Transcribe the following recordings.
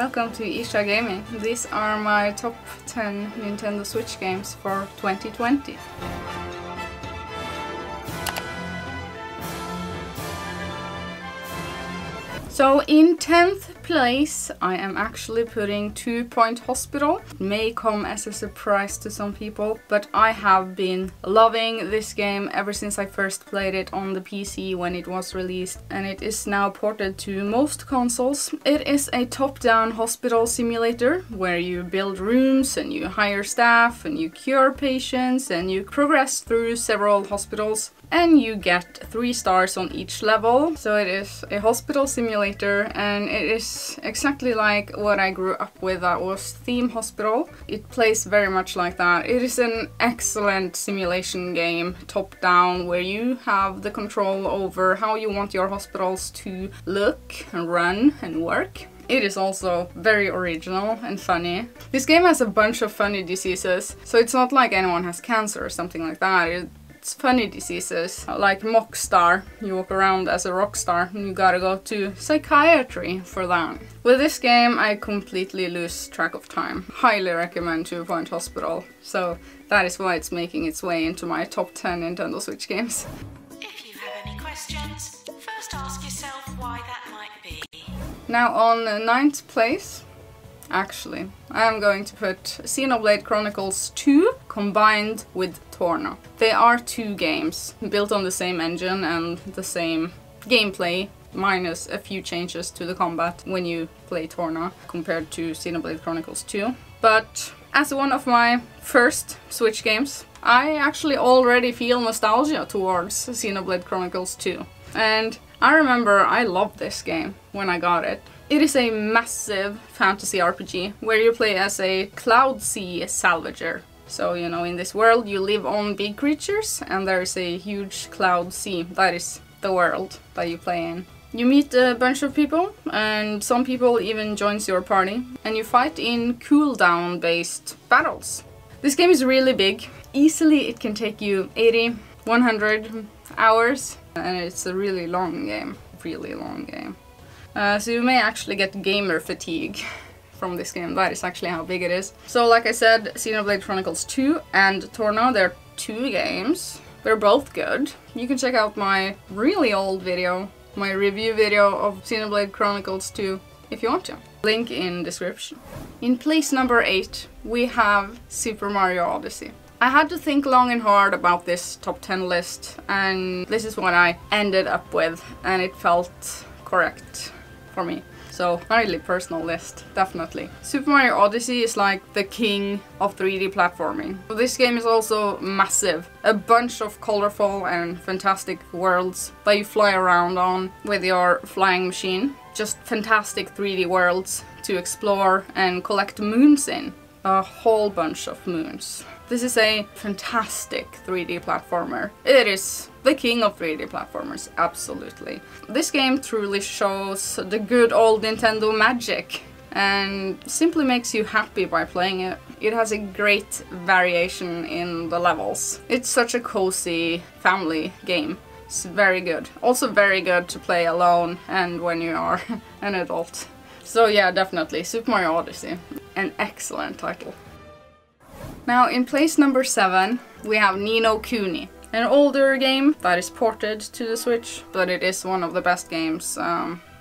Welcome to Ircha Gaming. These are my top 10 Nintendo Switch games for 2020. So in 10th place I am actually putting 2 Point Hospital. It may come as a surprise to some people, but I have been loving this game ever since I first played it on the PC when it was released, and it is now ported to most consoles. It is a top-down hospital simulator where you build rooms and you hire staff and you cure patients and you progress through several hospitals. And you get 3 stars on each level. So it is a hospital simulator, and it is exactly like what I grew up with. That was Theme Hospital. It plays very much like that. It is an excellent simulation game, top down, where you have the control over how you want your hospitals to look and run and work. It is also very original and funny. This game has a bunch of funny diseases, so it's not like anyone has cancer or something like that. It's funny diseases like Mockstar. You walk around as a rock star and you gotta go to psychiatry for that. With this game I completely lose track of time. Highly recommend 2 Point Hospital. So that is why it's making its way into my top 10 Nintendo Switch games. If you have any questions, first ask yourself why that might be. Now on 9th place, actually, I am going to put Xenoblade Chronicles 2 combined with Torna. They are 2 games built on the same engine and the same gameplay, minus a few changes to the combat when you play Torna compared to Xenoblade Chronicles 2. But as one of my first Switch games, I actually already feel nostalgia towards Xenoblade Chronicles 2. And I remember I loved this game when I got it. It is a massive fantasy RPG where you play as a cloud sea salvager. So, you know, in this world you live on big creatures and there is a huge cloud sea. That is the world that you play in. You meet a bunch of people, and some people even joins your party, and you fight in cooldown based battles. This game is really big. Easily it can take you 80, 100 hours, and it's a really long game. Really long game. So you may actually get gamer fatigue from this game. That is actually how big it is. So like I said, Xenoblade Chronicles 2 and Torna, they're 2 games. They're both good. You can check out my really old video, my review video of Xenoblade Chronicles 2 if you want to. Link in description. In place number 8, we have Super Mario Odyssey. I had to think long and hard about this top 10 list, and this is what I ended up with, and it felt correct for me. So, a really personal list, definitely. Super Mario Odyssey is like the king of 3D platforming. This game is also massive. A bunch of colorful and fantastic worlds that you fly around on with your flying machine. Just fantastic 3D worlds to explore and collect moons in. A whole bunch of moons. This is a fantastic 3D platformer. It is the king of 3D platformers, absolutely. This game truly shows the good old Nintendo magic and simply makes you happy by playing it. It has a great variation in the levels. It's such a cozy family game. It's very good. Also very good to play alone and when you are an adult. So yeah, definitely Super Mario Odyssey. An excellent title. Now in place number 7 we have Ni No Kuni, an older game that is ported to the Switch, but it is one of the best games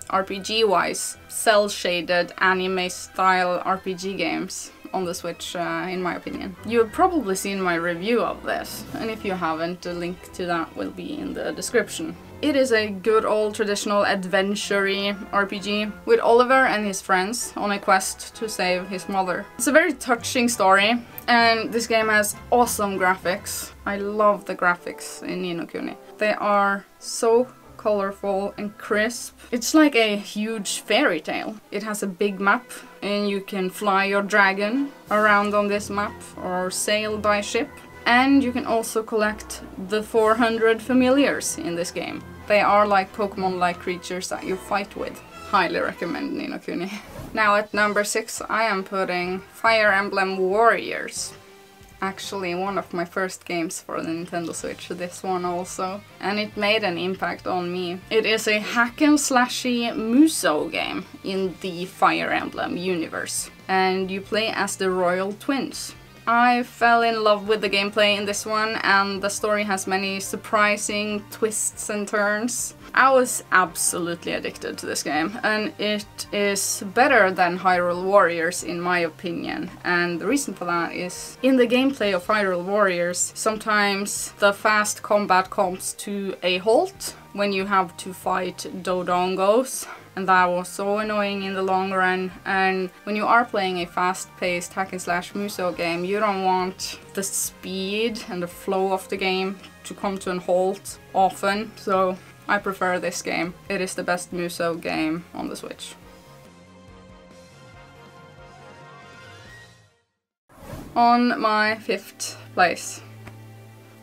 RPG-wise, cel-shaded anime-style RPG games on the Switch, in my opinion. You have probably seen my review of this, and if you haven't, the link to that will be in the description. It is a good old traditional adventure-y RPG with Oliver and his friends on a quest to save his mother. It's a very touching story, and this game has awesome graphics. I love the graphics in Ni No Kuni. They are so colorful and crisp. It's like a huge fairy tale. It has a big map, and you can fly your dragon around on this map or sail by ship. And you can also collect the 400 familiars in this game. They are like Pokemon-like creatures that you fight with. Highly recommend Ni No Kuni. Now at number 6 I am putting Fire Emblem Warriors. actually one of my first games for the Nintendo Switch, this one also, and it made an impact on me. It is a hack and slashy musou game in the Fire Emblem universe, and you play as the royal twins. I fell in love with the gameplay in this one, and the story has many surprising twists and turns. I was absolutely addicted to this game, and it is better than Hyrule Warriors in my opinion, and the reason for that is, in the gameplay of Hyrule Warriors, sometimes the fast combat comes to a halt when you have to fight Dodongos. And that was so annoying in the long run, and when you are playing a fast-paced hack and slash musou game, you don't want the speed and the flow of the game to come to a halt often, so I prefer this game. It is the best musou game on the Switch. On my 5th place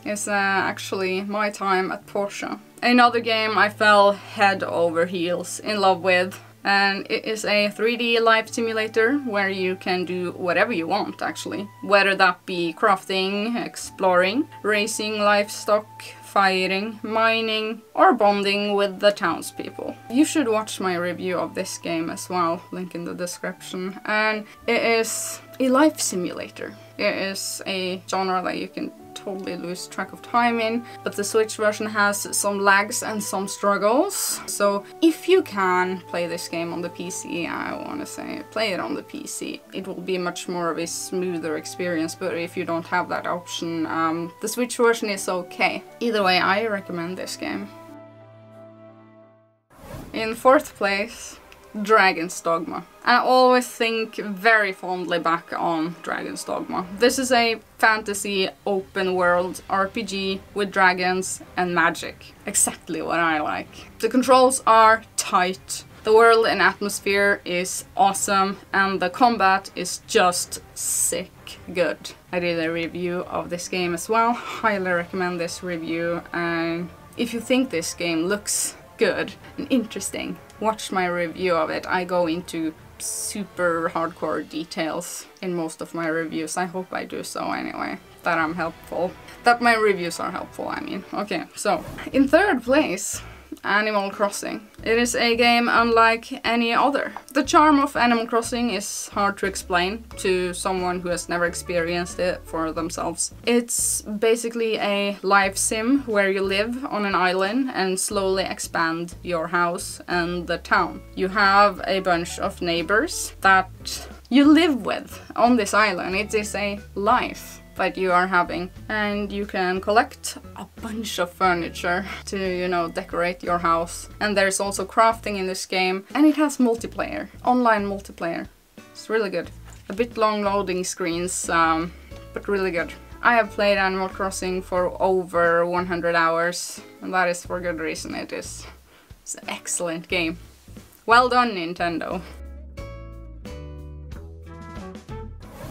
is actually My Time at Portia. Another game I fell head over heels in love with, and it is a 3D life simulator where you can do whatever you want actually. Whether that be crafting, exploring, raising livestock, fighting, mining, or bonding with the townspeople. You should watch my review of this game as well, link in the description, and it is a life simulator. It is a genre that you can totally lose track of time in, but the Switch version has some lags and some struggles, so if you can play this game on the PC, I wanna say play it on the PC. It will be much more of a smoother experience, but if you don't have that option, the Switch version is okay. Either way, I recommend this game. In 4th place, Dragon's Dogma. I always think very fondly back on Dragon's Dogma. This is a fantasy open world RPG with dragons and magic. Exactly what I like. The controls are tight, the world and atmosphere is awesome, and the combat is just sick good. I did a review of this game as well, highly recommend this review, and if you think this game looks good and interesting, watch my review of it. I go into super hardcore details in most of my reviews. I hope I do so anyway, that I'm helpful. That my reviews are helpful, I mean. Okay, so in 3rd place, Animal Crossing. It is a game unlike any other. The charm of Animal Crossing is hard to explain to someone who has never experienced it for themselves. It's basically a life sim where you live on an island and slowly expand your house and the town. You have a bunch of neighbors that you live with on this island. It is a life that you are having, and you can collect a bunch of furniture to, you know, decorate your house. And there's also crafting in this game, and it has multiplayer, online multiplayer. It's really good. A bit long loading screens, but really good. I have played Animal Crossing for over 100 hours, and that is for good reason. It is. It's an excellent game. Well done, Nintendo.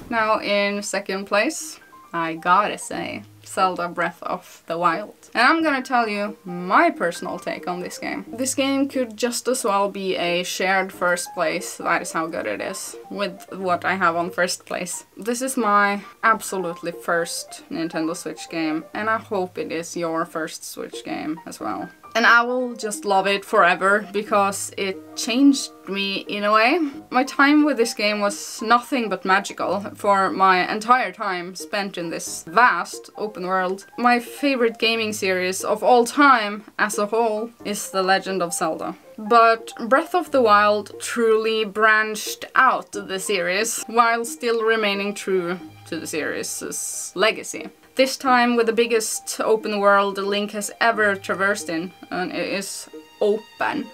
Now in 2nd place, I gotta say, Zelda Breath of the Wild. And I'm gonna tell you my personal take on this game. This game could just as well be a shared 1st place, that is how good it is, with what I have on 1st place. This is my absolutely 1st Nintendo Switch game, and I hope it is your 1st Switch game as well. And I will just love it forever, because it changed me in a way. My time with this game was nothing but magical for my entire time spent in this vast open world. My favorite gaming series of all time as a whole is The Legend of Zelda. But Breath of the Wild truly branched out the series while still remaining true to the series' legacy. This time with the biggest open world Link has ever traversed in, and it is open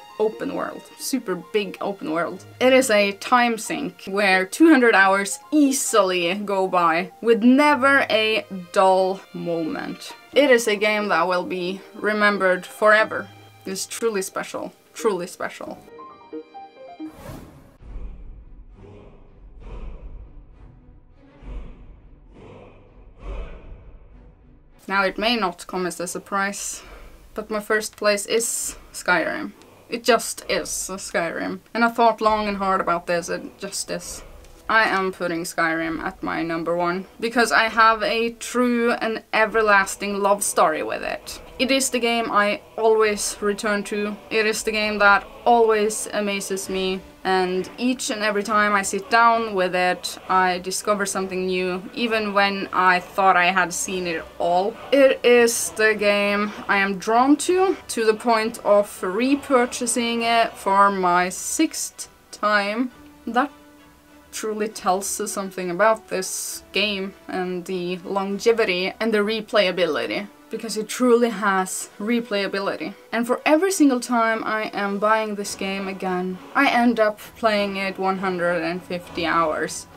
world, super big open world. It is a time sink where 200 hours easily go by with never a dull moment. It is a game that will be remembered forever. It's truly special, truly special. Now it may not come as a surprise, but my 1st place is Skyrim. It just is Skyrim. And I thought long and hard about this, it just is. I am putting Skyrim at my number 1 because I have a true and everlasting love story with it. It is the game I always return to. It is the game that always amazes me. And each and every time I sit down with it, I discover something new, even when I thought I had seen it all. It is the game I am drawn to the point of repurchasing it for my 6th time. That truly tells us something about this game and the longevity and the replayability. Because it truly has replayability. And for every single time I am buying this game again, I end up playing it 150 hours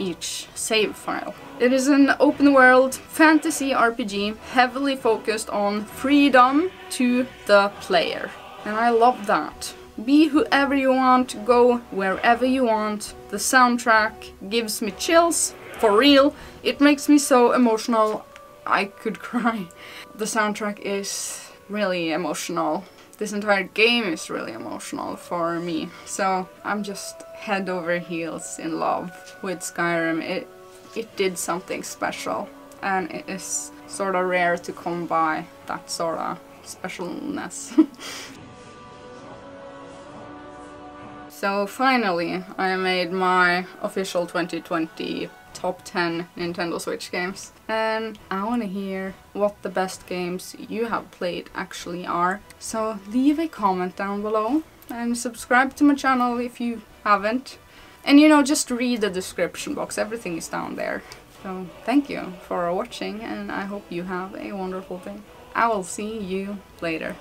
each save file. It is an open world fantasy RPG heavily focused on freedom to the player. And I love that. Be whoever you want, go wherever you want. The soundtrack gives me chills, for real. It makes me so emotional I could cry. The soundtrack is really emotional. This entire game is really emotional for me. So I'm just head over heels in love with Skyrim. It did something special, and it is sort of rare to come by that sort of specialness. So finally I made my official 2020 top 10 Nintendo Switch games. And I want to hear what the best games you have played actually are. So leave a comment down below and subscribe to my channel if you haven't. And you know, just read the description box, everything is down there. So thank you for watching, and I hope you have a wonderful day. I will see you later.